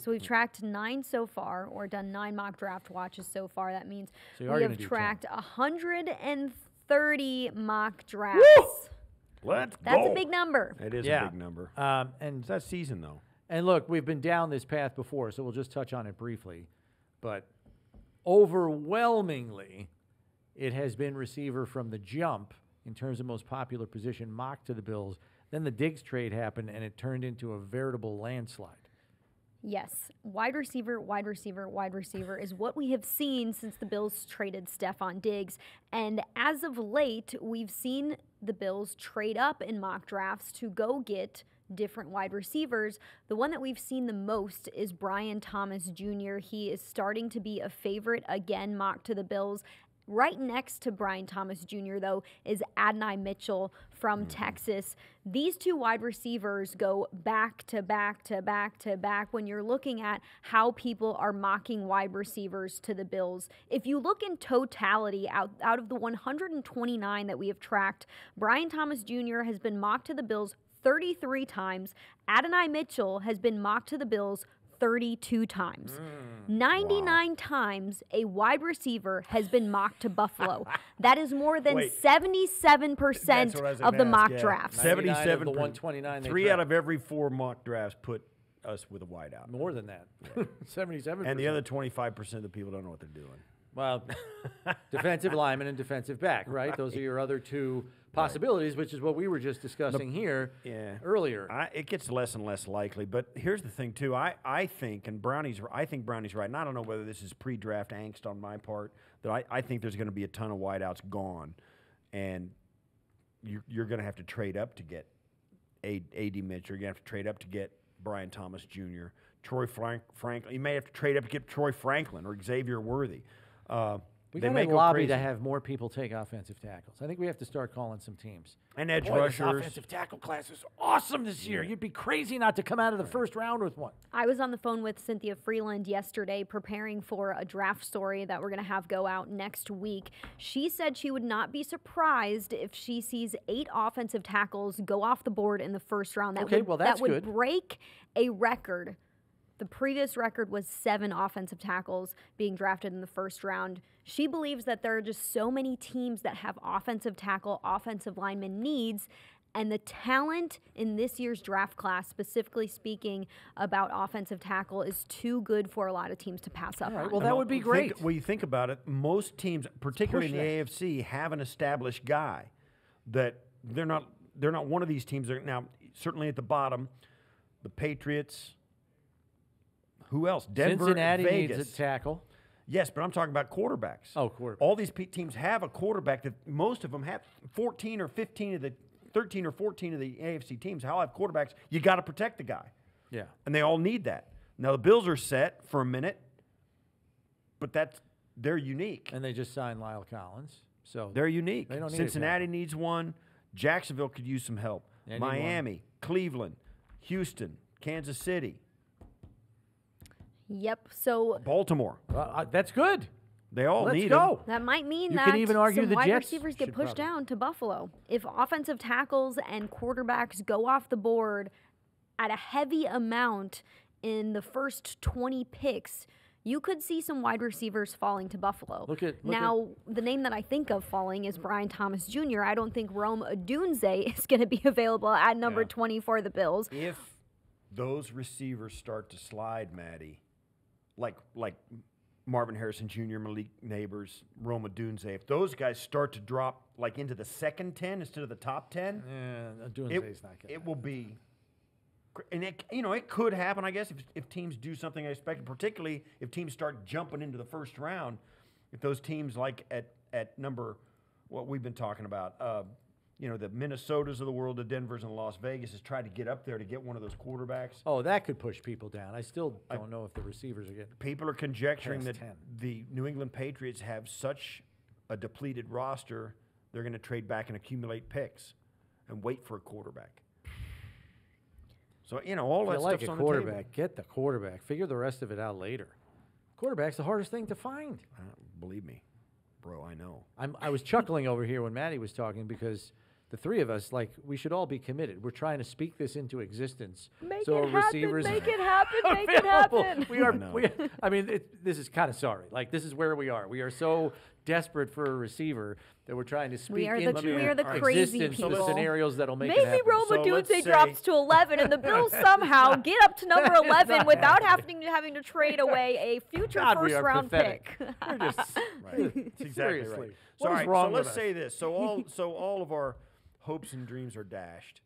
So we've tracked 9 so far, or done 9 mock draft watches so far. That means we have tracked 130 mock drafts. Woo! That's a big number. It is a big number. And that's season, though. And look, we've been down this path before, so we'll just touch on it briefly. But overwhelmingly, it has been receiver from the jump in terms of most popular position mocked to the Bills. Then the Diggs trade happened, and it turned into a veritable landslide. Yes. Wide receiver, wide receiver, wide receiver is what we have seen since the Bills traded Stephon Diggs. And as of late, we've seen the Bills trade up in mock drafts to go get different wide receivers. The one that we've seen the most is Brian Thomas Jr. He is starting to be a favorite again, mocked to the Bills. Right next to Brian Thomas Jr., though, is Adonai Mitchell from Texas. These two wide receivers go back to back to back to back when you're looking at how people are mocking wide receivers to the Bills. If you look in totality, out of the 129 that we have tracked, Brian Thomas Jr. has been mocked to the Bills 33 times. Adonai Mitchell has been mocked to the Bills 32 times. 99 times a wide receiver has been mocked to Buffalo. That is more than 77% of the mock drafts. 77 of the 129. 3 out of every 4 mock drafts put us with a wideout. More than that. 77%. And the other 25% of the people don't know what they're doing. Well, defensive lineman and defensive back, right? Those are your other 2 possibilities, which is what we were just discussing here earlier. It gets less and less likely, but here's the thing too. I think, and Brownie's right, and I don't know whether this is pre-draft angst on my part, that I think there's going to be a ton of wideouts gone, and you're going to have to trade up to get A.D. Mitchell. You're going to have to trade up to get Brian Thomas Jr., Troy Franklin. You may have to trade up to get Troy Franklin or Xavier Worthy. We got to lobby to have more people take offensive tackles. I think we have to start calling some teams. And edge rushers. This offensive tackle class is awesome this year. You'd be crazy not to come out of the first round with one. I was on the phone with Cynthia Freeland yesterday preparing for a draft story that we're going to have go out next week. She said she would not be surprised if she sees 8 offensive tackles go off the board in the first round. That would break a record. The previous record was 7 offensive tackles being drafted in the first round. She believes that there are just so many teams that have offensive tackle, offensive lineman needs, and the talent in this year's draft class, specifically speaking about offensive tackle, is too good for a lot of teams to pass up on. Well, that would be great. When you think about it, most teams, particularly in the AFC, have an established guy that they're not one of these teams. Now, certainly at the bottom, the Patriots. Who else? Denver, Cincinnati, Vegas. Needs a tackle. Yes, but I'm talking about quarterbacks. Oh, quarterbacks. All these teams have a quarterback that most of them have. 13 or 14 of the AFC teams all have quarterbacks. You got to protect the guy. Yeah. And they all need that. Now, the Bills are set for a minute, but they're unique. And they just signed Lyle Collins. So they're unique. They don't need Cincinnati needs one. Jacksonville could use some help. Miami, Cleveland, Houston, Kansas City. Yep. So Baltimore. That's good. They all need go. That might mean that some wide receivers get pushed down to Buffalo. If offensive tackles and quarterbacks go off the board at a heavy amount in the first 20 picks, you could see some wide receivers falling to Buffalo. The name that I think of falling is Brian Thomas Jr. I don't think Rome Odunze is going to be available at number 20 for the Bills. If those receivers start to slide, Maddie, like Marvin Harrison Jr., Malik Nabers, Rome Odunze, if those guys start to drop like into the second 10 instead of the top 10, Odunze's not good. It will be, and it could happen, I guess, if teams do something unexpected, particularly if teams start jumping into the first round. If those teams like at number, what we've been talking about, the Minnesotas of the world, the Denvers and Las Vegas has tried to get up there to get one of those quarterbacks. Oh, that could push people down. I still don't know if the receivers are getting. People are conjecturing that the New England Patriots have such a depleted roster, they're going to trade back and accumulate picks and wait for a quarterback. So, all that stuff's on the table. Get the quarterback. Figure the rest of it out later. Quarterback's the hardest thing to find. Believe me, bro, I know. I was chuckling over here when Maddie was talking because the three of us, like, we should all be committed. We're trying to speak this into existence. Make it happen. We are. I mean, this is kind of sorry. Like, this is where we are. We are so desperate for a receiver that we're trying to speak into existence the scenarios that'll make it happen. Maybe Rome Odunze drops to 11 and the Bills somehow get up to number 11 without having to trade away a future first-round pick. We're just right. Exactly right. So let's say this. So all of our hopes and dreams are dashed,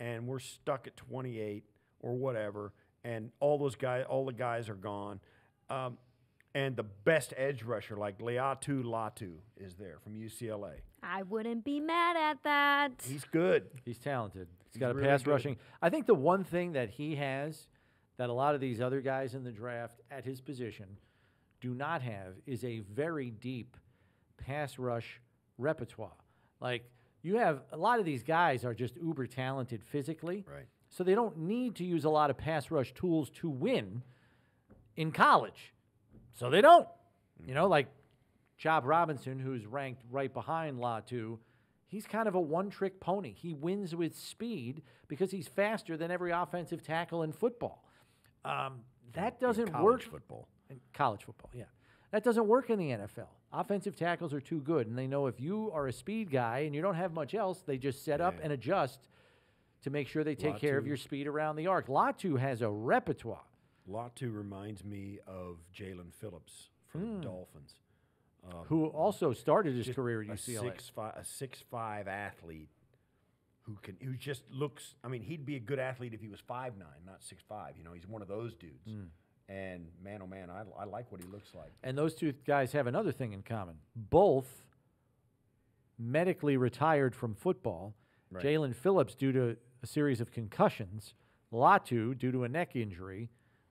and we're stuck at 28 or whatever, and all the guys are gone, and the best edge rusher like Laiatu Latu is there from UCLA. I wouldn't be mad at that. He's good. He's talented. He's got a pass rushing. I think the one thing that he has that a lot of these other guys in the draft at his position do not have is a very deep pass rush repertoire. Like, you have a lot of these guys are just uber talented physically, right? So they don't need to use a lot of pass rush tools to win in college. So they don't, you know, like Chop Robinson, who's ranked right behind Latu, he's kind of a one-trick pony. He wins with speed because he's faster than every offensive tackle in football. That doesn't work. In college football, yeah. That doesn't work in the NFL. Offensive tackles are too good, and they know if you are a speed guy and you don't have much else, they just set up and adjust to make sure they take care of your speed around the arc. Latu has a repertoire. Latu reminds me of Jaelan Phillips from the Dolphins. Who also started his career at UCLA. A 6'5 athlete who just looks, I mean, he'd be a good athlete if he was 5'9", not 6'5". You know, he's one of those dudes. And man, oh man, I like what he looks like. And those two guys have another thing in common. Both medically retired from football. Right. Jaelan Phillips due to a series of concussions. Latu due to a neck injury,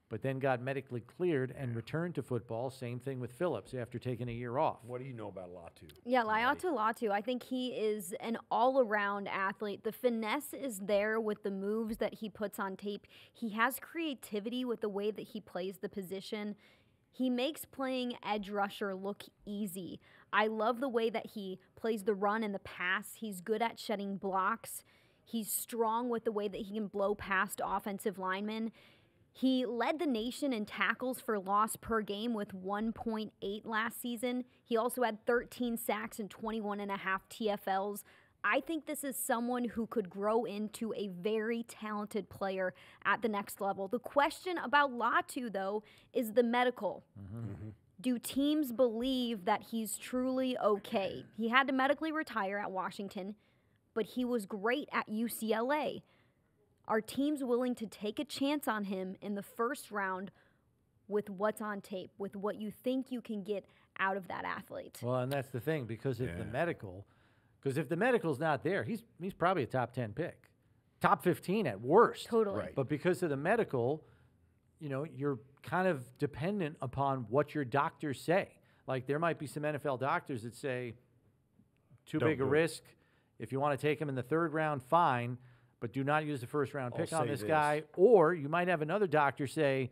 but then got medically cleared and returned to football. Same thing with Phillips after taking a year off. What do you know about Latu? Yeah, Laiatu Latu. I think he is an all-around athlete. The finesse is there with the moves that he puts on tape. He has creativity with the way that he plays the position. He makes playing edge rusher look easy. I love the way that he plays the run and the pass. He's good at shedding blocks. He's strong with the way that he can blow past offensive linemen. He led the nation in tackles for loss per game with 1.8 last season. He also had 13 sacks and 21.5 TFLs. I think this is someone who could grow into a very talented player at the next level. The question about Latu, though, is the medical. Do teams believe that he's truly okay? He had to medically retire at Washington, but he was great at UCLA. Are teams willing to take a chance on him in the first round with what's on tape, with what you think you can get out of that athlete? Well, and that's the thing, because if the medical, because if the medical's not there, he's probably a top 10 pick, top 15 at worst. Totally. Right. But because of the medical, you know, you're kind of dependent upon what your doctors say. Like, there might be some NFL doctors that say, too big a risk. If you want to take him in the third round, fine. But do not use the first-round pick on this guy. Or you might have another doctor say,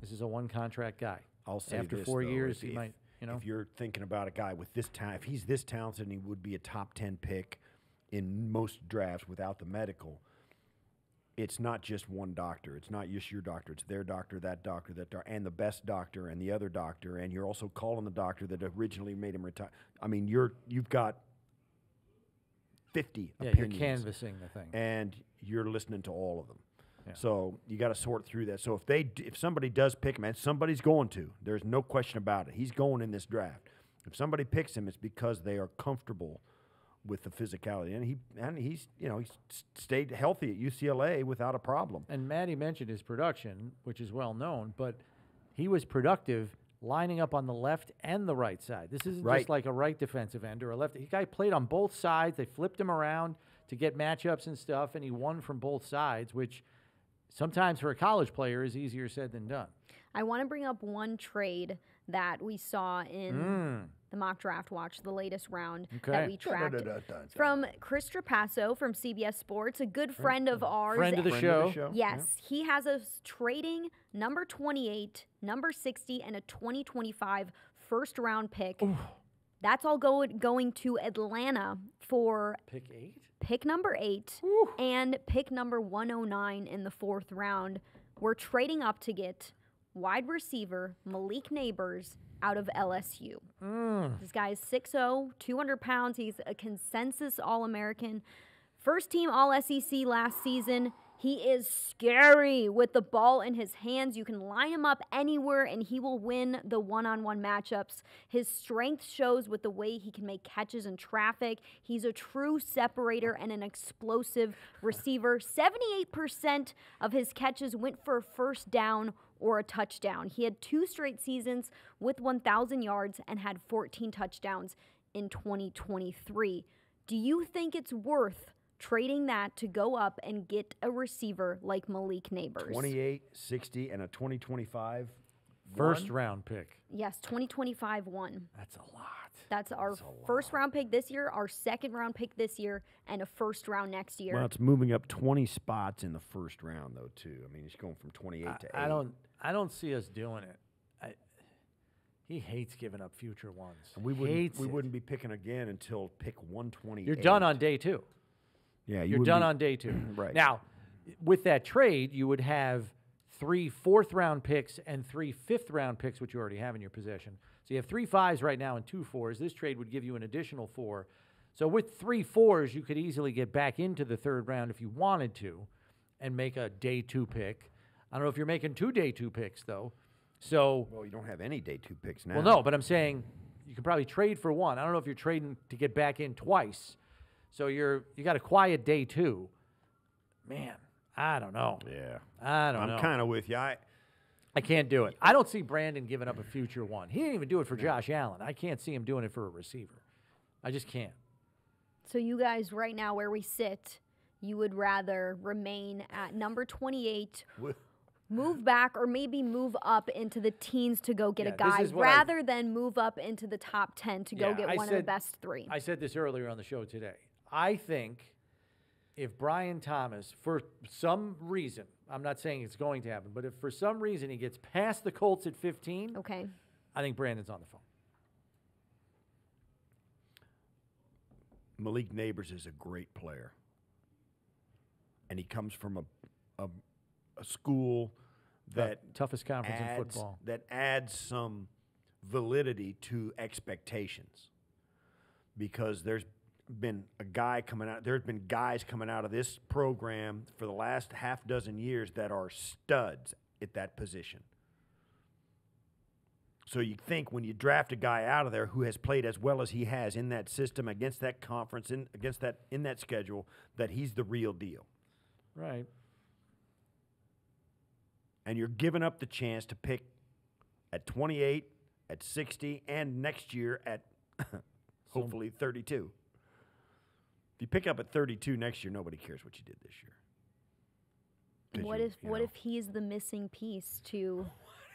this is a one-contract guy. I'll say after 4 years, he might, you know. If you're thinking about a guy with this time, if he's this talented, and he would be a top 10 pick in most drafts without the medical. It's not just one doctor. It's not just your doctor. It's their doctor, that doctor, that doctor, and the best doctor, and the other doctor. And you're also calling the doctor that originally made him retire. I mean, you've got 50 opinions. You're canvassing the thing, and you're listening to all of them. Yeah. So you got to sort through that. So if somebody does pick him, and somebody's going to, there's no question about it. He's going in this draft. If somebody picks him, it's because they are comfortable with the physicality, and he's you know, he's stayed healthy at UCLA without a problem. And Maddie mentioned his production, which is well known, but he was productive lining up on the left and the right side. This isn't just like a right defensive end or a left. The guy played on both sides. They flipped him around to get matchups and stuff, and he won from both sides, which sometimes for a college player is easier said than done. I want to bring up one trade that we saw in the mock draft watch, the latest round that we tracked. From Chris Trapasso from CBS Sports, a good friend of ours. Friend of the show. Yes. Yeah. He has us trading number 28, number 60, and a 2025 first-round pick That's all going to Atlanta for pick number 8 Ooh. And pick number 109 in the 4th round. We're trading up to get wide receiver Malik Nabers out of LSU. Mm. This guy is 6'0", 200 pounds. He's a consensus All-American. First team All-SEC last season. He is scary with the ball in his hands. You can line him up anywhere, and he will win the one-on-one matchups. His strength shows with the way he can make catches in traffic. He's a true separator and an explosive receiver. 78% of his catches went for a first down or a touchdown. He had 2 straight seasons with 1,000 yards and had 14 touchdowns in 2023. Do you think it's worth trading that to go up and get a receiver like Malik Nabers? 28, 60, and a 2025 first round pick. Yes, 2025 one. That's a lot. That's our first round pick this year, our second round pick this year, and a first round next year. Well, it's moving up 20 spots in the first round though too. I mean, it's going from 28 to 8. I don't see us doing it. He hates giving up future ones. And we wouldn't be picking again until pick 128. You're done on day 2. Yeah, you're done on day 2. Right. Now, with that trade, you would have 3 fourth-round picks and 3 fifth-round picks, which you already have in your possession. So you have 3 5s right now and 2 4s. This trade would give you an additional 4. So with 3 4s, you could easily get back into the third round if you wanted to and make a day 2 pick. I don't know if you're making 2 day 2 picks, though. So well, you don't have any day 2 picks now. Well, no, but I'm saying you could probably trade for 1. I don't know if you're trading to get back in twice. So you got a quiet day 2, man. I don't know. Yeah, I don't know. I'm kind of with you. I can't do it. I don't see Brandon giving up a future one. He didn't even do it for Josh Allen. I can't see him doing it for a receiver. I just can't. So you guys, right now where we sit, you would rather remain at number 28. Move back or maybe move up into the teens to go get a guy rather than move up into the top 10 to go get one of the best 3. I said this earlier on the show today. I think if Brian Thomas, for some reason, I'm not saying it's going to happen, but if for some reason he gets past the Colts at 15, okay, I think Brandon's on the phone. Malik Nabers is a great player. And he comes from a school that toughest conference in football that adds some validity to expectations, because there's been a guy coming out. There's been guys coming out of this program for the last half dozen years that are studs at that position. So you think when you draft a guy out of there who has played as well as he has in that system, against that conference, in that schedule, that he's the real deal. Right. And you're giving up the chance to pick at 28, at 60, and next year at hopefully 32. If you pick up at 32 next year, nobody cares what you did this year. What if he's the missing piece to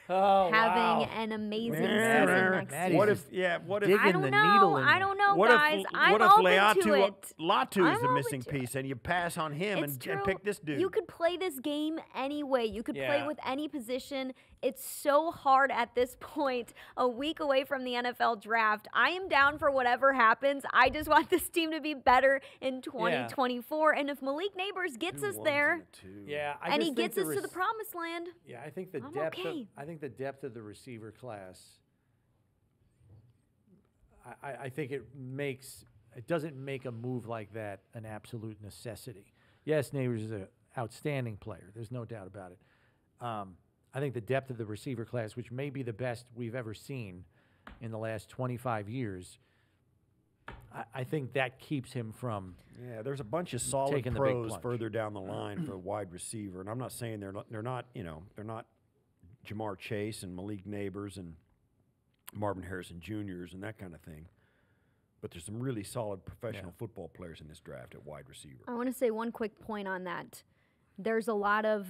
having an amazing season next year? What if I don't know, what guys. If, I'm what if Latu is the missing piece, and you pass on him and pick this dude? You could play this game any way. You could play with any position. It's so hard at this point, a week away from the NFL draft. I am down for whatever happens. I just want this team to be better in 2024. And if Malik Nabers gets us there, and he gets us to the promised land, I think the depth. I think the depth of the receiver class, I think it doesn't make a move like that an absolute necessity. Yes, Nabers is an outstanding player. There's no doubt about it. I think the depth of the receiver class, which may be the best we've ever seen in the last 25 years, I think that keeps him from there's a bunch of solid pros further down the line for a wide receiver, and I'm not saying they're not Jamar Chase and Malik Nabers and Marvin Harrison Jr.'s and that kind of thing. But there's some really solid professional football players in this draft at wide receiver. I want to say one quick point on that. There's a lot of,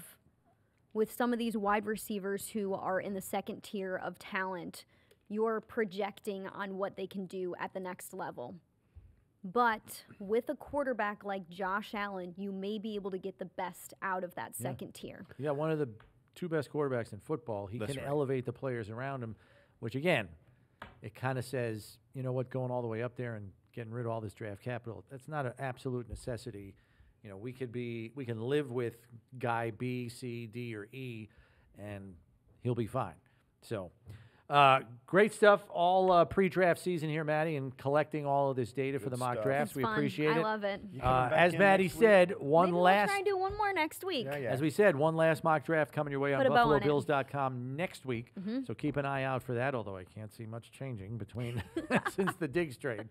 with some of these wide receivers who are in the second tier of talent, you're projecting on what they can do at the next level. But with a quarterback like Josh Allen, you may be able to get the best out of that second tier. You got one of the 2 best quarterbacks in football. He can elevate the players around him, which, again, it kind of says you know what, going all the way up there and getting rid of all this draft capital, that's not an absolute necessity. You know, we can live with guy B, C, D, or E, and he'll be fine. So great stuff all pre-draft season here, Maddie, and collecting all of this data for the mock drafts. It's fun. Appreciate it. I love it. As Maddie said, maybe we'll try to do one more next week. Yeah, yeah. As we said, one last mock draft coming your way on BuffaloBills.com next week. So keep an eye out for that, although I can't see much changing between since the Diggs trade.